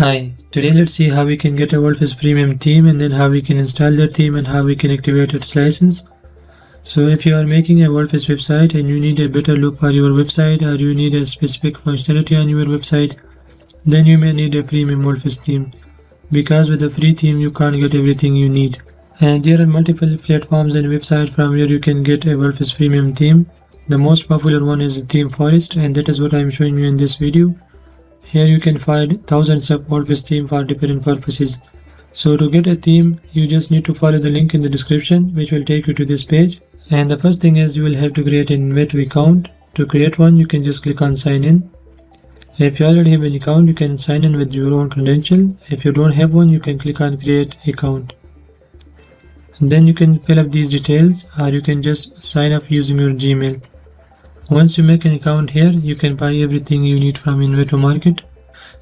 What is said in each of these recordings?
Hi, today let's see how we can get a WordPress premium theme and then how we can install that theme and how we can activate its license. So if you are making a WordPress website and you need a better look for your website or you need a specific functionality on your website, then you may need a premium WordPress theme, because with a free theme you can't get everything you need. And there are multiple platforms and websites from where you can get a WordPress premium theme. The most popular one is ThemeForest, and that is what I am showing you in this video. Here you can find thousands of WordPress themes for different purposes. So to get a theme, you just need to follow the link in the description, which will take you to this page. And the first thing is you will have to create an Envato account. To create one, you can just click on sign in. If you already have an account, you can sign in with your own credential. If you don't have one, you can click on create account. And then you can fill up these details, or you can just sign up using your Gmail. Once you make an account here, you can buy everything you need from Envato Market.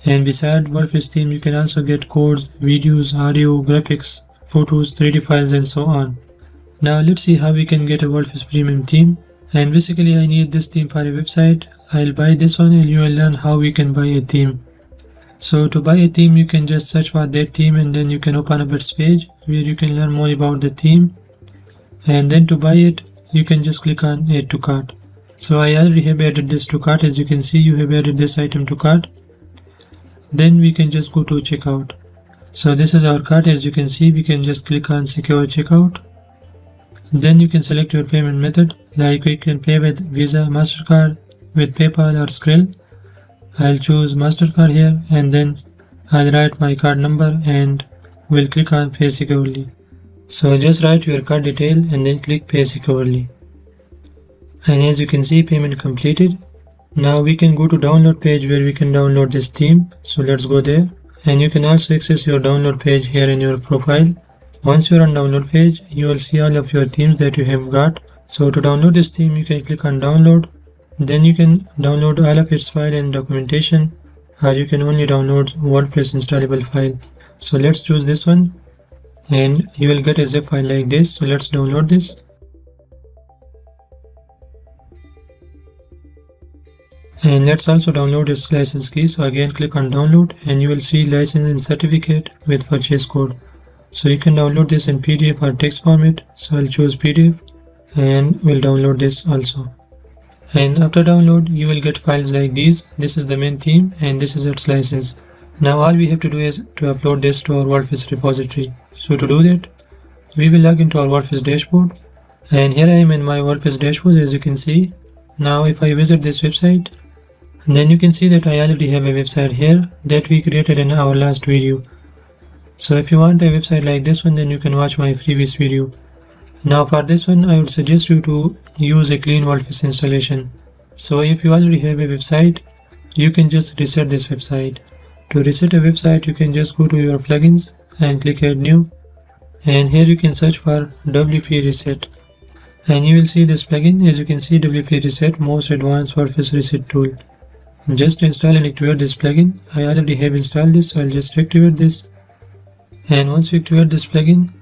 And besides WordPress theme, you can also get codes, videos, audio, graphics, photos, 3D files and so on. Now let's see how we can get a WordPress premium theme. And basically I need this theme for a website. I'll buy this one and you will learn how we can buy a theme. So to buy a theme, you can just search for that theme and then you can open up its page where you can learn more about the theme. And then to buy it, you can just click on add to cart. So I already have added this to cart. As you can see, you have added this item to cart. Then we can just go to checkout. So this is our cart. As you can see, we can just click on secure checkout. Then you can select your payment method, like you can pay with Visa, MasterCard, with PayPal or Skrill. I'll choose MasterCard here and then I'll write my card number and we'll click on pay securely. So just write your card detail and then click pay securely. And as you can see, payment completed. Now we can go to download page where we can download this theme. So let's go there. And you can also access your download page here in your profile. Once you're on download page, you will see all of your themes that you have got. So to download this theme, you can click on download. Then you can download all of its file and documentation, or you can only download WordPress installable file. So let's choose this one and you will get a zip file like this. So let's download this. And let's also download its license key. So again, click on download and you will see license and certificate with purchase code. So you can download this in PDF or text format. So I'll choose PDF and we'll download this also. And after download, you will get files like these. This is the main theme and this is its license. Now all we have to do is to upload this to our WordPress repository. So to do that, we will log into our WordPress dashboard. And here I am in my WordPress dashboard, as you can see. Now if I visit this website, then you can see that I already have a website here that we created in our last video. So if you want a website like this one, then you can watch my previous video. Now for this one, I would suggest you to use a clean WordPress installation. So if you already have a website, you can just reset this website. To reset a website, you can just go to your plugins and click add new. And here you can search for WP Reset. And you will see this plugin. As you can see, WP Reset, most advanced WordPress reset tool. Just install and activate this plugin. I already have installed this, so I'll just activate this. And once you activate this plugin,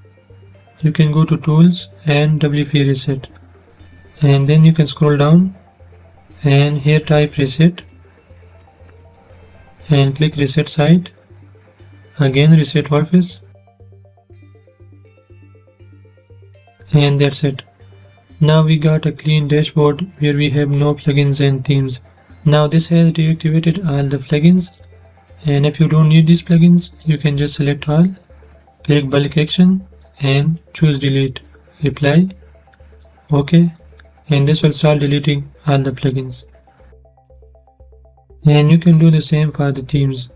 you can go to tools and WP Reset. And then you can scroll down and here type reset and click reset site. Again reset WordPress. And that's it. Now we got a clean dashboard where we have no plugins and themes. Now this has deactivated all the plugins, and if you don't need these plugins, you can just select all, click bulk action and choose delete, apply, OK, and this will start deleting all the plugins. And you can do the same for the themes.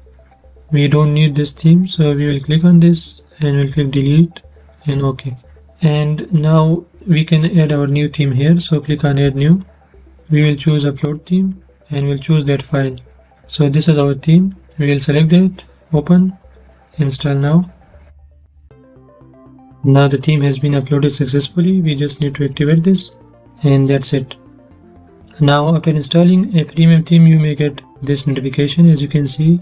We don't need this theme, so we will click on this and we'll click delete and OK. And now we can add our new theme here, so click on add new. We will choose upload theme and we'll choose that file. So this is our theme. We will select that, open, install now. Now the theme has been uploaded successfully. We just need to activate this and that's it. Now after installing a premium theme, you may get this notification. As you can see,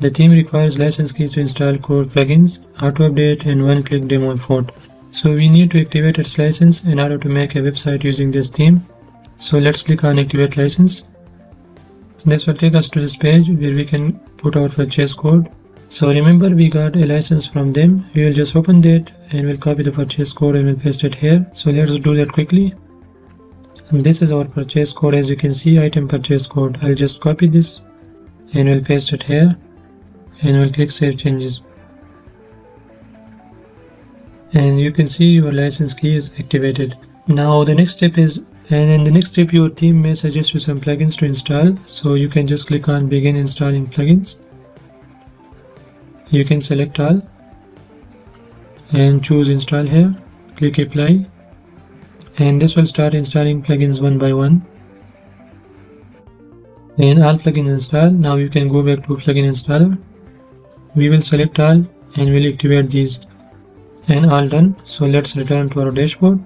the theme requires license keys to install core plugins, auto update and one click demo import. So we need to activate its license in order to make a website using this theme. So let's click on activate license. This will take us to this page where we can put our purchase code So remember, we got a license from them. We will just open that and we'll copy the purchase code and we'll paste it here. So let's do that quickly. And this is our purchase code, as you can see, item purchase code. I'll just copy this and we'll paste it here and we'll click save changes. And you can see your license key is activated. Now the next step is, and in the next step your theme may suggest you some plugins to install. So you can just click on begin installing plugins. You can select all and choose install here. Click apply. And this will start installing plugins one by one. And all plugins install. Now you can go back to plugin installer. We will select all and we'll activate these. And all done. So let's return to our dashboard.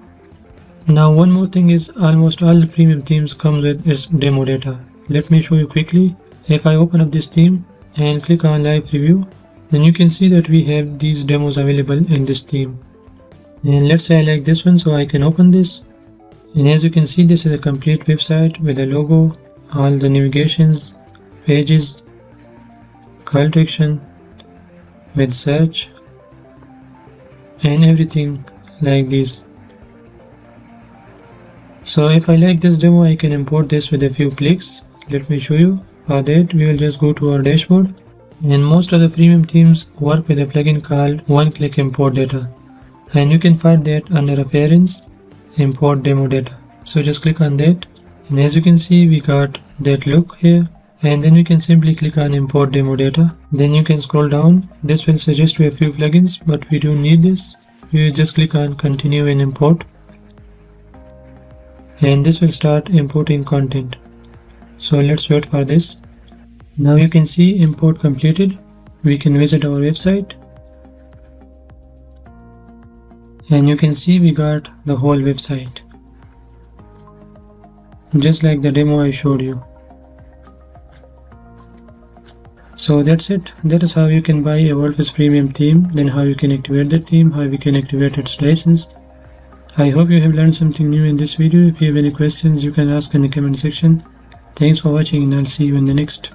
Now one more thing is, almost all premium themes comes with its demo data. Let me show you quickly. If I open up this theme and click on live preview, then you can see that we have these demos available in this theme. And let's say I like this one, so I can open this, and as you can see, this is a complete website with a logo, all the navigations, pages, call to action, with search, and everything like this. So if I like this demo, I can import this with a few clicks. Let me show you. For that, we will just go to our dashboard, and most of the premium themes work with a plugin called One Click Import Data. And you can find that under appearance, import demo data. So just click on that, and as you can see, we got that look here. And then you can simply click on import demo data. Then you can scroll down. This will suggest you a few plugins, but we don't need this. You just click on continue and import, and this will start importing content. So let's wait for this. Now you can see import completed. We can visit our website. And you can see we got the whole website, just like the demo I showed you. So that's it. That is how you can buy a WordPress premium theme, then how you can activate the theme, how we can activate its license. I hope you have learned something new in this video. If you have any questions, you can ask in the comment section. Thanks for watching, and I'll see you in the next.